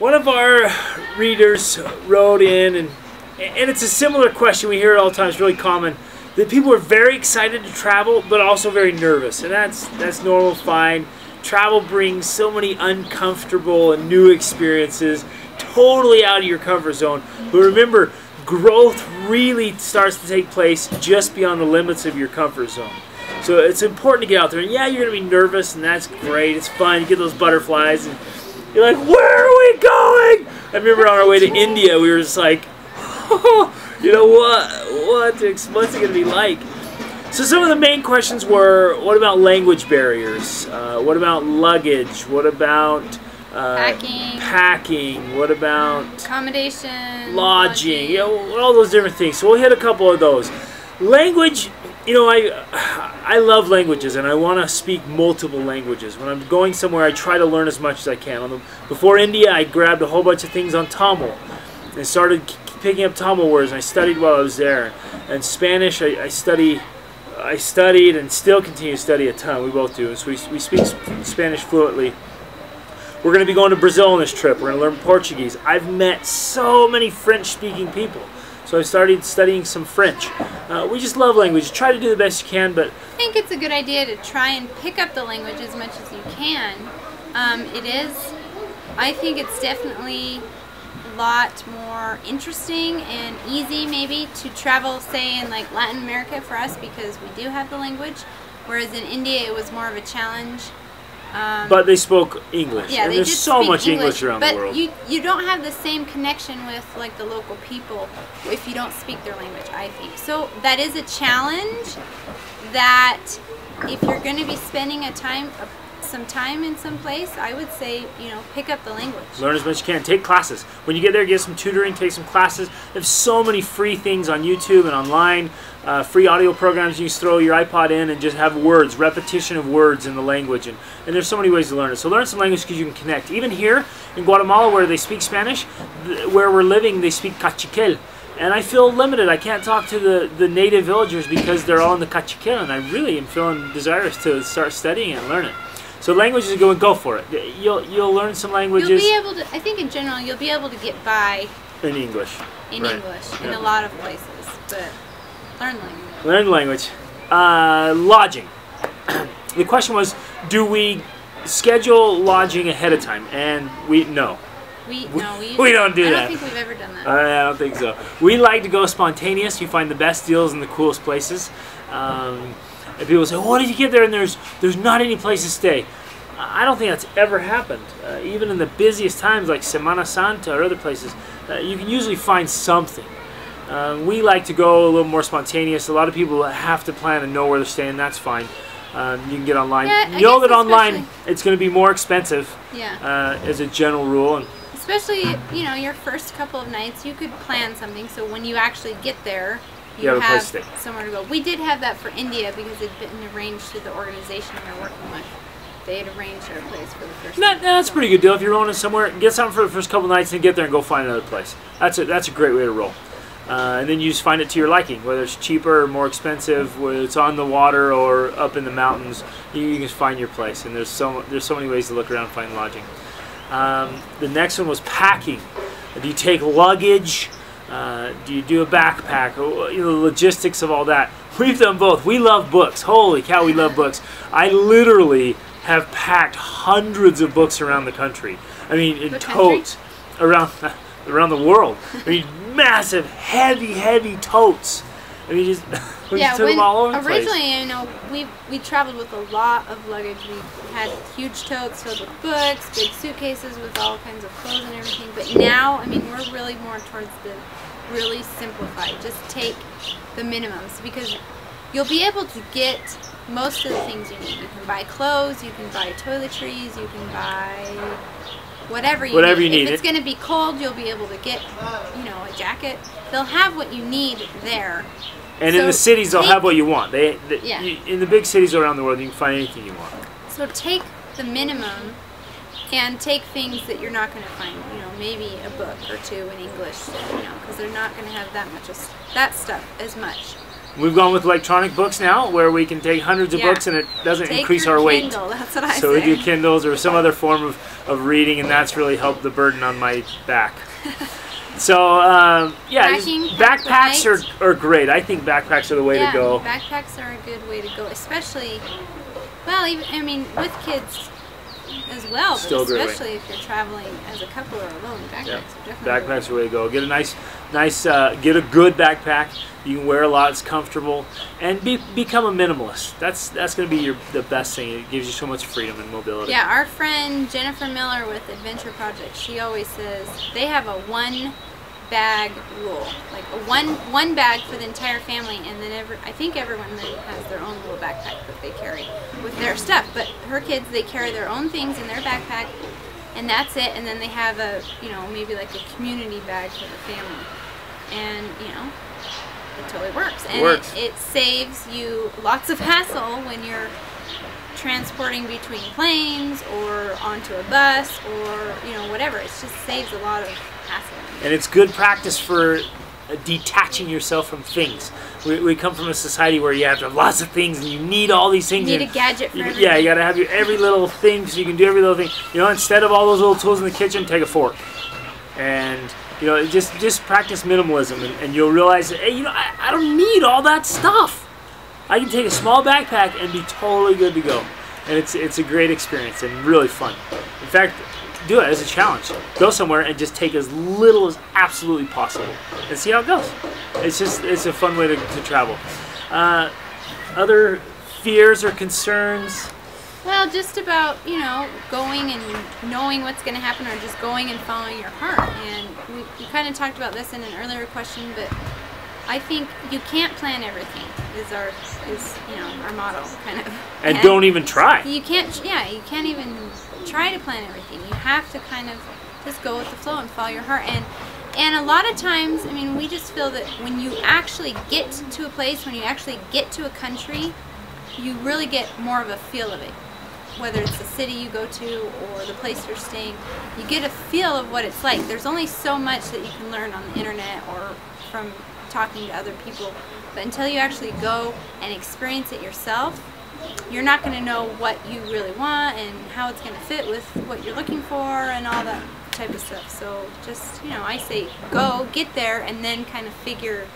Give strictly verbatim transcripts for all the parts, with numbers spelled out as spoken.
One of our readers wrote in, and, and it's a similar question we hear all the time, it's really common, that people are very excited to travel, but also very nervous, and that's, that's normal, fine. Travel brings so many uncomfortable and new experiences, totally out of your comfort zone. But remember, growth really starts to take place just beyond the limits of your comfort zone. So it's important to get out there. And yeah, you're going to be nervous, and that's great. It's fun. You get those butterflies, and you're like, where are we going? I remember on our way to India, we were just like, oh, you know what? What to, what's it going to be like? So some of the main questions were, what about language barriers? Uh, what about luggage? What about uh, packing. packing? What about accommodation? Lodging. lodging. You know, all those different things. So we'll hit a couple of those. Language, you know, I, I love languages, and I want to speak multiple languages. When I'm going somewhere, I try to learn as much as I can. On the, before India, I grabbed a whole bunch of things on Tamil and started picking up Tamil words, and I studied while I was there. And Spanish, I, I study... I studied and still continue to study a ton. We both do. So we, we speak Spanish fluently. We're going to be going to Brazil on this trip. We're going to learn Portuguese. I've met so many French-speaking people. So I started studying some French. Uh, we just love languages. Try to do the best you can, but... I think it's a good idea to try and pick up the language as much as you can. Um, it is... I think it's definitely a lot more interesting and easy maybe to travel, say, in like Latin America for us, because we do have the language, whereas in India it was more of a challenge. Um, but they spoke English. Yeah, and they there's did so much English, English around the world. But you, you don't have the same connection with like the local people if you don't speak their language, I think. So that is a challenge that if you're going to be spending a time a some time in some place, I would say, you know, pick up the language. Learn as much as you can. Take classes. When you get there, get some tutoring, take some classes. There's so many free things on YouTube and online, uh, free audio programs you can throw your iPod in and just have words, repetition of words in the language. And, and there's so many ways to learn it. So learn some language because you can connect. Even here in Guatemala where they speak Spanish, th where we're living, they speak Cachiquel. And I feel limited. I can't talk to the, the native villagers because they're all in the Cachiquel. And I really am feeling desirous to start studying it and learn it. So languages are going, go for it. You'll, you'll learn some languages. You'll be able to, I think in general, you'll be able to get by. In English. In right. English, yeah. In a lot of places. But learn language. Learn language. Uh, lodging. The question was, do we schedule lodging ahead of time? And we, no. We, we, no, we, we don't do I that. I don't think we've ever done that. I don't think so. We like to go spontaneous. You find the best deals in the coolest places. Um... And people say, "What did you get there?" And there's there's not any place to stay. I don't think that's ever happened. Uh, even in the busiest times, like Semana Santa or other places, uh, you can usually find something. Uh, we like to go a little more spontaneous. A lot of people have to plan and know where they're staying. That's fine. Um, you can get online. Yeah, know that online it's going to be more expensive. Yeah. Uh, as a general rule, and especially you know your first couple of nights, you could plan something. So when you actually get there. You, you have, have a place to stay. Somewhere to go. We did have that for India because it had been arranged through the organization we were working with. They had arranged our place for the first that, That's a pretty good deal. If you're owning somewhere, get something for the first couple of nights and get there and go find another place. That's a, that's a great way to roll. Uh, and then you just find it to your liking, whether it's cheaper or more expensive, whether it's on the water or up in the mountains, you, you can find your place. And there's so, there's so many ways to look around and find lodging. Um, the next one was packing. Do you take luggage? Uh, do you do a backpack? You know, the logistics of all that. We've done both. We love books. Holy cow, we love books. I literally have packed hundreds of books around the country. I mean, in totes around around the world. I mean, massive, heavy, heavy totes. I mean, just we yeah, just took when, them all over the place. Originally, you know, we we traveled with a lot of luggage. We had huge totes filled with books, big suitcases with all kinds of clothes and everything. But now, I mean, we're really more towards the really simplified. Just take the minimums because you'll be able to get most of the things you need. You can buy clothes, you can buy toiletries, you can buy whatever you whatever need. You if need it's it. going to be cold, you'll be able to get, you know, a jacket. They'll have what you need there. And so in the cities, they'll take, have what you want. They, they yeah. you, in the big cities around the world, you can find anything you want. So take the minimum and take things that you're not going to find. You know, maybe a book or two in English, you know, because they're not going to have that much of that stuff as much. We've gone with electronic books now, where we can take hundreds of yeah. books and it doesn't take increase our weight. Kindle, that's what I so say. We do Kindles or some other form of, of reading, and that's really helped the burden on my back. So, um, yeah, Packing, backpacks are, are great. I think backpacks are the way yeah, to go. Backpacks are a good way to go, especially, well, even, I mean, with kids as well, but especially if you're traveling as a couple or alone. Backpacks yeah. are definitely Backpacks are the way to go. Get a nice, nice, uh, get a good backpack. You can wear a lot, it's comfortable, and be, become a minimalist. That's that's going to be your, the best thing. It gives you so much freedom and mobility. Yeah, our friend Jennifer Miller with Adventure Project, she always says they have a one bag rule, like a one one bag for the entire family, and then every, I think everyone then has their own little backpack that they carry with their stuff. But her kids, they carry their own things in their backpack, and that's it. And then they have a, you know, maybe like a community bag for the family, and you know. It totally works, and works. It, it saves you lots of hassle when you're transporting between planes or onto a bus or, you know, whatever. It just saves a lot of hassle. And it's good practice for detaching yourself from things. We, we come from a society where you have to have lots of things and you need all these things. You need a gadget for you, everything. Yeah, you got to have your every little thing so you can do every little thing. You know, instead of all those little tools in the kitchen, take a fork. And you know, just just practice minimalism, and, and you'll realize, hey, you know, I, I don't need all that stuff. I can take a small backpack and be totally good to go. And it's it's a great experience and really fun. In fact, do it as a challenge. Go somewhere and just take as little as absolutely possible and see how it goes. It's just it's a fun way to, to travel. Uh, other fears or concerns? Well, just about, you know, going and knowing what's going to happen, or just going and following your heart. And we, we kind of talked about this in an earlier question, but I think you can't plan everything is our, is, you know, our motto, kind of. And, and don't even try. You can't, yeah, you can't even try to plan everything. You have to kind of just go with the flow and follow your heart. And, and a lot of times, I mean, we just feel that when you actually get to a place, when you actually get to a country, you really get more of a feel of it. Whether it's the city you go to or the place you're staying, you get a feel of what it's like. There's only so much that you can learn on the internet or from talking to other people, but until you actually go and experience it yourself, you're not going to know what you really want and how it's going to fit with what you're looking for and all that type of stuff. So just, you know, I say go, get there, and then kind of figure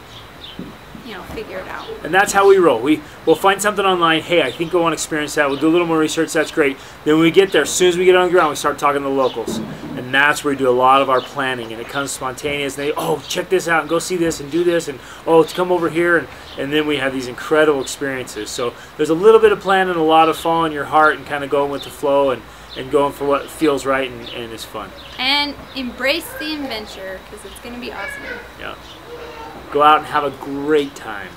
You know, figure it out. And that's how we roll. We, we'll find something online. Hey, I think I want to experience that. We'll do a little more research. That's great. Then when we get there, as soon as we get on the ground, we start talking to the locals. And that's where we do a lot of our planning. And it comes spontaneous. And they, oh, check this out. And go see this and do this. And, oh, let's come over here. And, and then we have these incredible experiences. So there's a little bit of planning, a lot of following your heart and kind of going with the flow and, and going for what feels right and, and is fun. And embrace the adventure, because it's going to be awesome. Yeah. Go out and have a great time.